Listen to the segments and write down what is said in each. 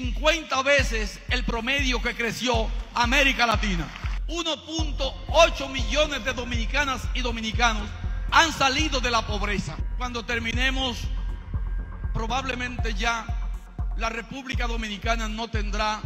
50 veces el promedio que creció América Latina. 1.8 millones de dominicanas y dominicanos han salido de la pobreza. Cuando terminemos, probablemente ya la República Dominicana no tendrá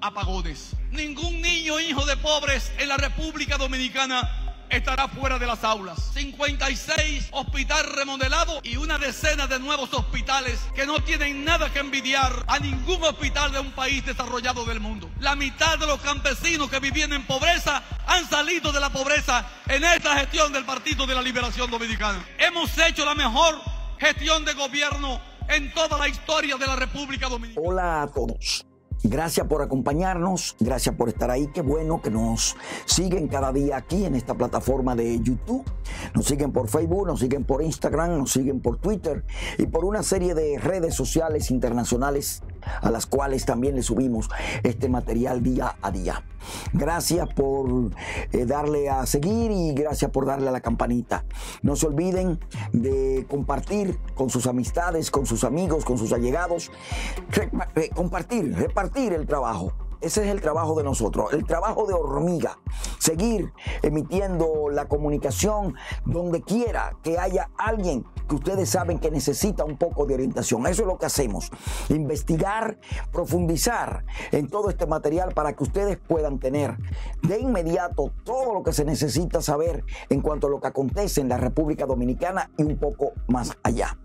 apagones. Ningún niño hijo de pobres en la República Dominicana estará fuera de las aulas. 56 hospitales remodelados y una decena de nuevos hospitales que no tienen nada que envidiar a ningún hospital de un país desarrollado del mundo. La mitad de los campesinos que vivían en pobreza han salido de la pobreza en esta gestión del Partido de la Liberación Dominicana. Hemos hecho la mejor gestión de gobierno en toda la historia de la República Dominicana. Hola a todos. Gracias por acompañarnos, gracias por estar ahí. Qué bueno que nos siguen cada día aquí en esta plataforma de YouTube. Nos siguen por Facebook, nos siguen por Instagram, nos siguen por Twitter y por una serie de redes sociales internacionales a las cuales también le subimos este material día a día. Gracias por darle a seguir y gracias por darle a la campanita. No se olviden de compartir con sus amistades, con sus amigos, con sus allegados. Repartir el trabajo. Ese es el trabajo de nosotros, el trabajo de hormiga. Seguir emitiendo la comunicación donde quiera que haya alguien que ustedes saben que necesita un poco de orientación. Eso es lo que hacemos. Investigar, profundizar en todo este material para que ustedes puedan tener de inmediato todo lo que se necesita saber en cuanto a lo que acontece en la República Dominicana y un poco más allá.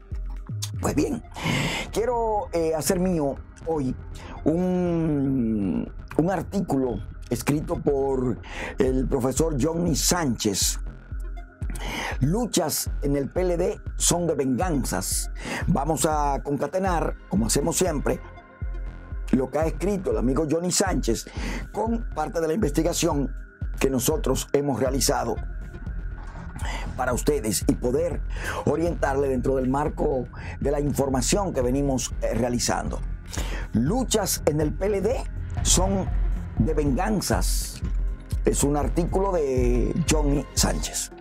Pues bien, quiero hacer mío hoy un artículo escrito por el profesor Johnny Sánchez. Luchas en el PLD son de venganzas. Vamos a concatenar, como hacemos siempre, lo que ha escrito el amigo Johnny Sánchez con parte de la investigación que nosotros hemos realizado para ustedes y poder orientarle dentro del marco de la información que venimos realizando. Luchas en el PLD son de venganzas. Es un artículo de Johnny Sánchez.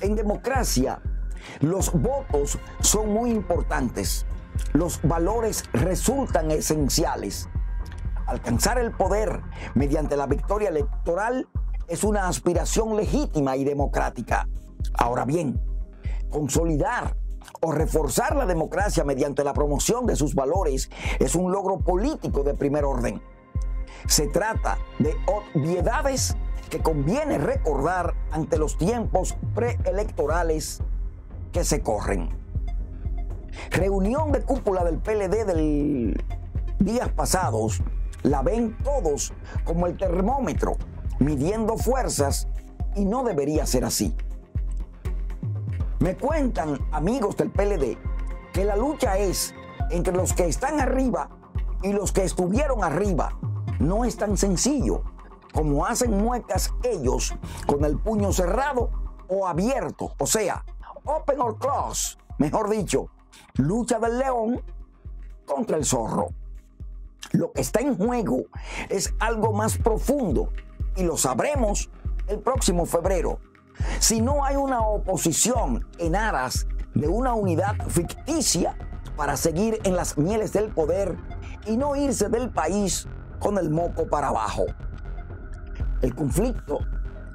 En democracia, los votos son muy importantes. Los valores resultan esenciales. Alcanzar el poder mediante la victoria electoral es una aspiración legítima y democrática. Ahora bien, consolidar o reforzar la democracia mediante la promoción de sus valores es un logro político de primer orden. Se trata de obviedades que conviene recordar ante los tiempos preelectorales que se corren. Reunión de cúpula del PLD de días pasados la ven todos como el termómetro, midiendo fuerzas, y no debería ser así. Me cuentan amigos del PLD que la lucha es entre los que están arriba y los que estuvieron arriba. No es tan sencillo como hacen muecas ellos con el puño cerrado o abierto, o sea, open or close, mejor dicho, lucha del león contra el zorro. Lo que está en juego es algo más profundo y lo sabremos el próximo febrero. Si no hay una oposición en aras de una unidad ficticia para seguir en las mieles del poder y no irse del país con el moco para abajo. El conflicto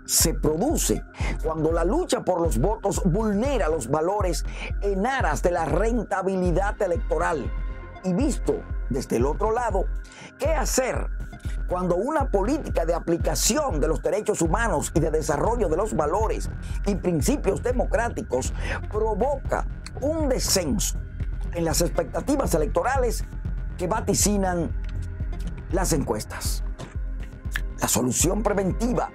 se produce cuando la lucha por los votos vulnera los valores en aras de la rentabilidad electoral. Y visto desde el otro lado, ¿qué hacer cuando una política de aplicación de los derechos humanos y de desarrollo de los valores y principios democráticos provoca un descenso en las expectativas electorales que vaticinan las encuestas? La solución preventiva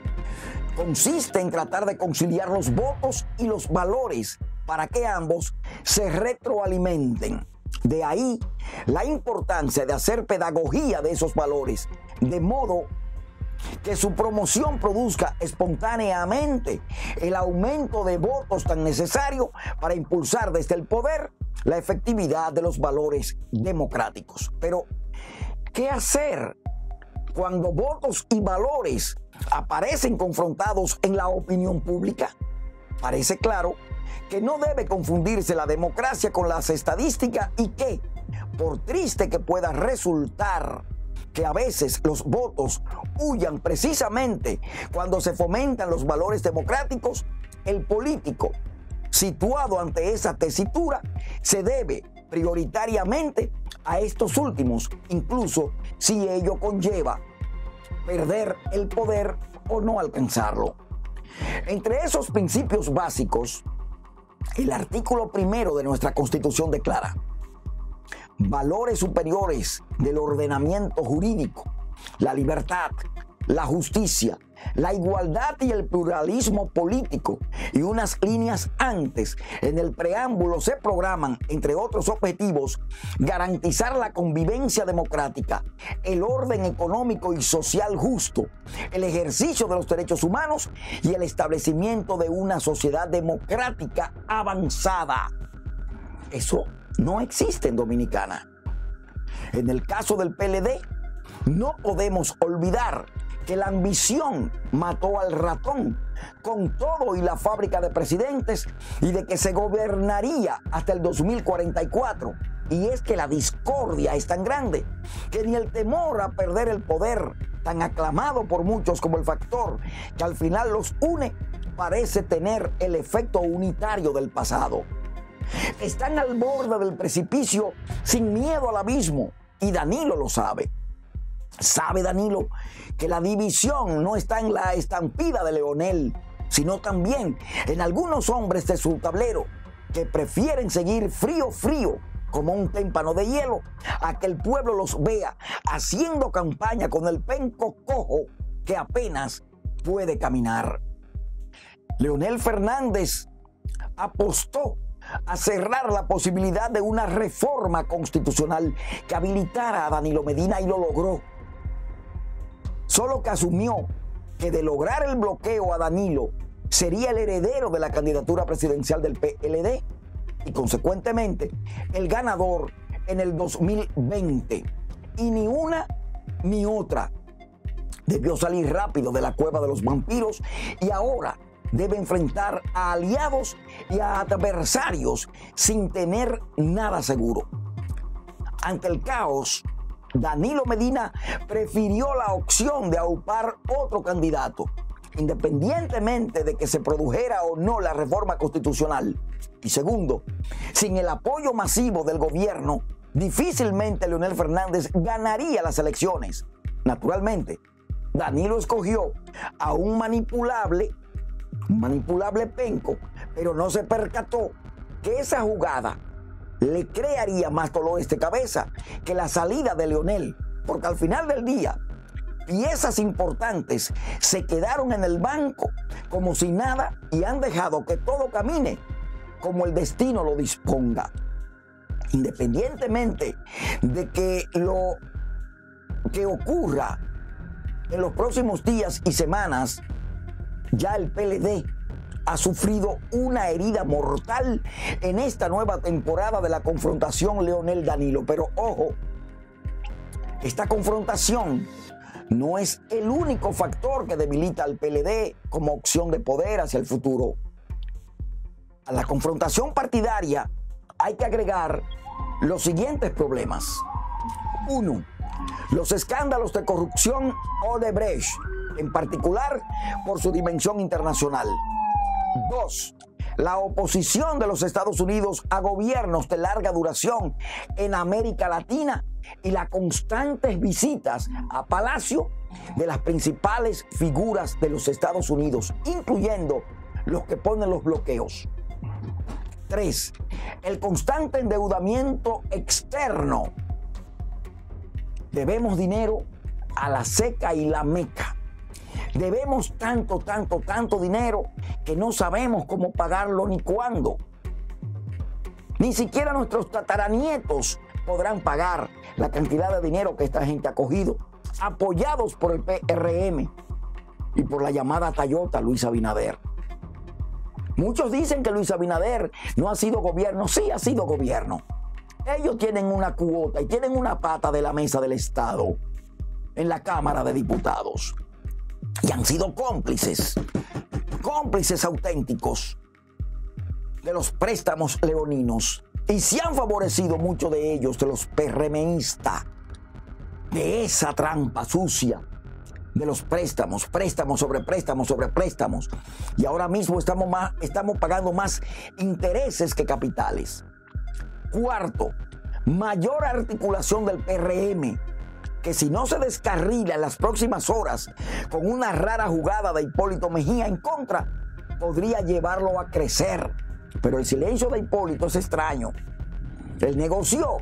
consiste en tratar de conciliar los votos y los valores para que ambos se retroalimenten. De ahí la importancia de hacer pedagogía de esos valores, de modo que su promoción produzca espontáneamente el aumento de votos tan necesario para impulsar desde el poder la efectividad de los valores democráticos. Pero, ¿qué hacer cuando votos y valores aparecen confrontados en la opinión pública? Parece claro que no debe confundirse la democracia con las estadísticas y que, por triste que pueda resultar, que a veces los votos huyan precisamente cuando se fomentan los valores democráticos, el político, situado ante esa tesitura, se debe prioritariamente a estos últimos, incluso si ello conlleva perder el poder o no alcanzarlo. Entre esos principios básicos, el artículo primero de nuestra Constitución declara: valores superiores del ordenamiento jurídico, la libertad, la justicia, la igualdad y el pluralismo político, y unas líneas antes en el preámbulo se programan, entre otros objetivos, garantizar la convivencia democrática, el orden económico y social justo, el ejercicio de los derechos humanos y el establecimiento de una sociedad democrática avanzada. Eso no existe en Dominicana. En el caso del PLD, no podemos olvidar que la ambición mató al ratón, con todo y la fábrica de presidentes, y de que se gobernaría hasta el 2044. Y es que la discordia es tan grande que ni el temor a perder el poder, tan aclamado por muchos como el factor que al final los une, parece tener el efecto unitario del pasado. Están al borde del precipicio sin miedo al abismo, y Danilo lo sabe. Sabe Danilo que la división no está en la estampida de Leonel, sino también en algunos hombres de su tablero que prefieren seguir frío, como un témpano de hielo, a que el pueblo los vea haciendo campaña con el penco cojo que apenas puede caminar. Leonel Fernández apostó a cerrar la posibilidad de una reforma constitucional que habilitara a Danilo Medina, y lo logró. Solo que asumió que de lograr el bloqueo a Danilo sería el heredero de la candidatura presidencial del PLD y consecuentemente el ganador en el 2020. Y ni una ni otra. Debió salir rápido de la cueva de los vampiros y ahora debe enfrentar a aliados y a adversarios sin tener nada seguro. Ante el caos, Danilo Medina prefirió la opción de aupar otro candidato, independientemente de que se produjera o no la reforma constitucional. Y segundo, sin el apoyo masivo del gobierno, difícilmente Leonel Fernández ganaría las elecciones. Naturalmente, Danilo escogió a un manipulable penco, pero no se percató que esa jugada le crearía más dolores de cabeza que la salida de Leonel, porque al final del día piezas importantes se quedaron en el banco como si nada y han dejado que todo camine como el destino lo disponga. Independientemente de que lo que ocurra en los próximos días y semanas, ya el PLD ha sufrido una herida mortal en esta nueva temporada de la confrontación Leonel-Danilo. Pero ojo, esta confrontación no es el único factor que debilita al PLD como opción de poder hacia el futuro. A la confrontación partidaria hay que agregar los siguientes problemas. 1. Los escándalos de corrupción Odebrecht, en particular por su dimensión internacional. 2. La oposición de los Estados Unidos a gobiernos de larga duración en América Latina y las constantes visitas a Palacio de las principales figuras de los Estados Unidos, incluyendo los que ponen los bloqueos. 3. El constante endeudamiento externo. Debemos dinero a la SECA y la MECA. Debemos tanto dinero que no sabemos cómo pagarlo ni cuándo. Ni siquiera nuestros tataranietos podrán pagar la cantidad de dinero que esta gente ha cogido, apoyados por el PRM y por la llamada Tayota Luis Abinader. Muchos dicen que Luis Abinader no ha sido gobierno. Sí ha sido gobierno. Ellos tienen una cuota y tienen una pata de la mesa del Estado en la Cámara de Diputados. Y han sido cómplices auténticos de los préstamos leoninos. Y se han favorecido muchos de ellos, de los PRMistas. de esa trampa sucia de los préstamos, préstamos sobre préstamos sobre préstamos. Y ahora mismo estamos pagando más intereses que capitales. Cuarto, mayor articulación del PRM, que si no se descarrila en las próximas horas con una rara jugada de Hipólito Mejía en contra, podría llevarlo a crecer. Pero el silencio de Hipólito es extraño. Él negoció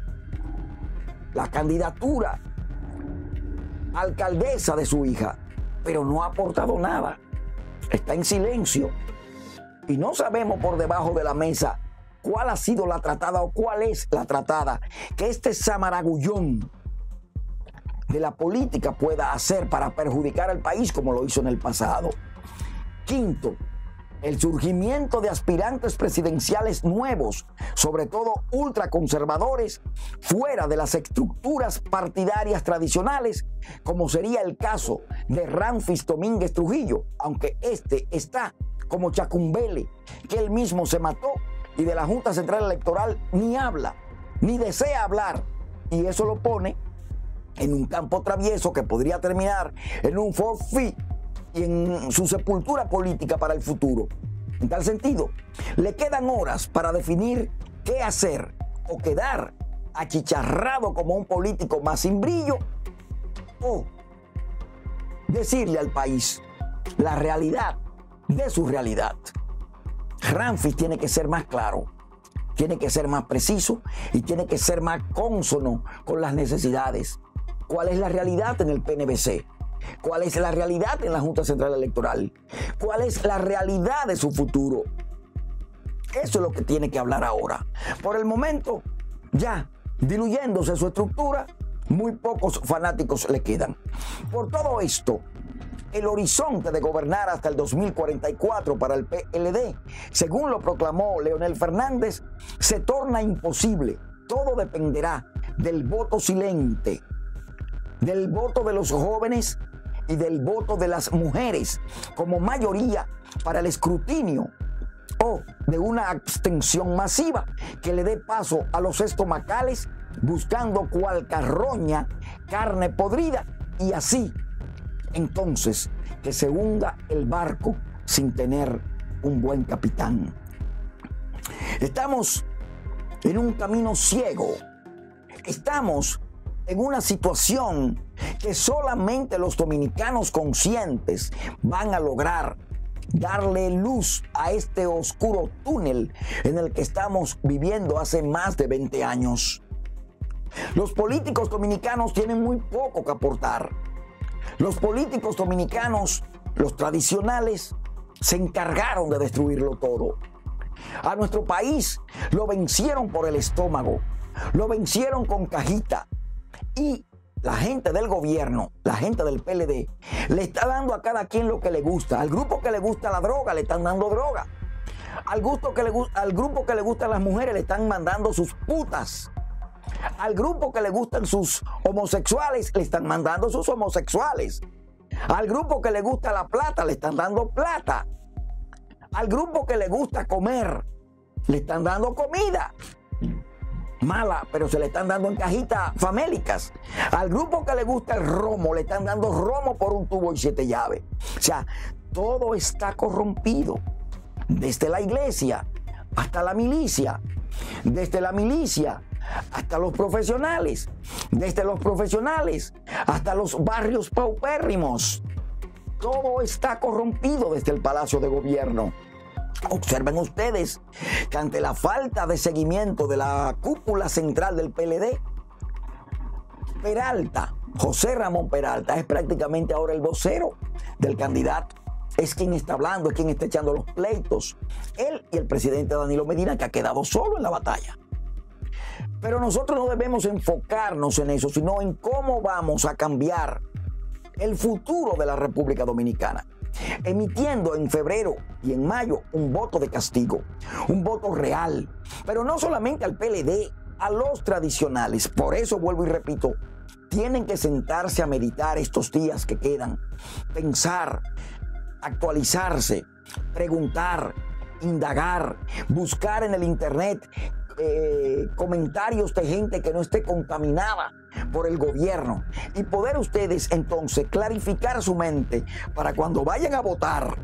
la candidatura alcaldesa de su hija, pero no ha aportado nada. Está en silencio y no sabemos por debajo de la mesa cuál ha sido la tratada o cuál es la tratada que este zamaragullón de la política pueda hacer para perjudicar al país como lo hizo en el pasado. Quinto, el surgimiento de aspirantes presidenciales nuevos, sobre todo ultraconservadores, fuera de las estructuras partidarias tradicionales, como sería el caso de Ramfis Domínguez Trujillo, aunque este está como Chacumbele, que él mismo se mató, y de la Junta Central Electoral ni habla, ni desea hablar, y eso lo pone en un campo travieso que podría terminar en un forfait y en su sepultura política para el futuro. En tal sentido, le quedan horas para definir qué hacer o quedar achicharrado como un político más sin brillo o decirle al país la realidad de su realidad. Ramfis tiene que ser más claro, tiene que ser más preciso y tiene que ser más cónsono con las necesidades. ¿Cuál es la realidad en el PNBC? ¿Cuál es la realidad en la Junta Central Electoral? ¿Cuál es la realidad de su futuro? Eso es lo que tiene que hablar ahora. Por el momento, ya diluyéndose su estructura, muy pocos fanáticos le quedan. Por todo esto, el horizonte de gobernar hasta el 2044 para el PLD, según lo proclamó Leonel Fernández, se torna imposible. Todo dependerá del voto silente, del voto de los jóvenes y del voto de las mujeres como mayoría para el escrutinio, o de una abstención masiva que le dé paso a los estomacales buscando cual carroña, carne podrida, y así entonces que se hunda el barco sin tener un buen capitán. Estamos en un camino ciego, estamos en una situación que solamente los dominicanos conscientes van a lograr darle luz a este oscuro túnel en el que estamos viviendo hace más de 20 años. Los políticos dominicanos tienen muy poco que aportar. Los políticos dominicanos, los tradicionales, se encargaron de destruirlo todo. A nuestro país lo vencieron por el estómago, lo vencieron con cajita. Y la gente del gobierno, la gente del PLD, le está dando a cada quien lo que le gusta. Al grupo que le gusta la droga, le están dando droga. Al grupo que le gustan las mujeres, le están mandando sus putas. Al grupo que le gustan sus homosexuales, le están mandando sus homosexuales. Al grupo que le gusta la plata, le están dando plata. Al grupo que le gusta comer, le están dando comida mala, pero se le están dando en cajitas famélicas. Al grupo que le gusta el romo, le están dando romo por un tubo y 7 llaves. O sea, todo está corrompido. Desde la iglesia hasta la milicia. Desde la milicia hasta los profesionales. Desde los profesionales hasta los barrios paupérrimos. Todo está corrompido desde el Palacio de Gobierno. Observen ustedes que ante la falta de seguimiento de la cúpula central del PLD, Peralta, José Ramón Peralta, es prácticamente ahora el vocero del candidato. Es quien está hablando, es quien está echando los pleitos. Él y el presidente Danilo Medina, que ha quedado solo en la batalla. Pero nosotros no debemos enfocarnos en eso, sino en cómo vamos a cambiar el futuro de la República Dominicana, emitiendo en febrero y en mayo un voto de castigo, un voto real, pero no solamente al PLD, a los tradicionales. Por eso vuelvo y repito, tienen que sentarse a meditar estos días que quedan, pensar, actualizarse, preguntar, indagar, buscar en el internet comentarios de gente que no esté contaminada por el gobierno, y poder ustedes entonces clarificar su mente para cuando vayan a votar,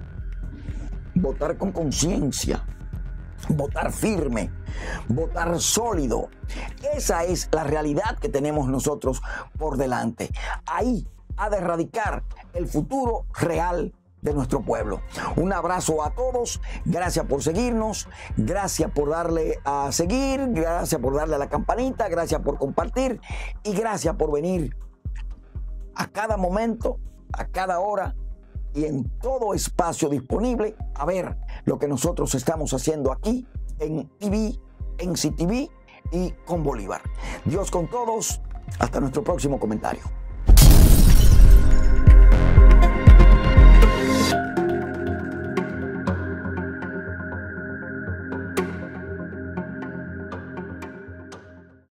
votar con conciencia, votar firme, votar sólido. Esa es la realidad que tenemos nosotros por delante. Ahí ha de erradicar el futuro real de nuestro pueblo. Un abrazo a todos, gracias por seguirnos, gracias por darle a seguir, gracias por darle a la campanita, gracias por compartir y gracias por venir a cada momento, a cada hora y en todo espacio disponible a ver lo que nosotros estamos haciendo aquí en TV, en CTV y con Bolívar. Dios con todos, hasta nuestro próximo comentario.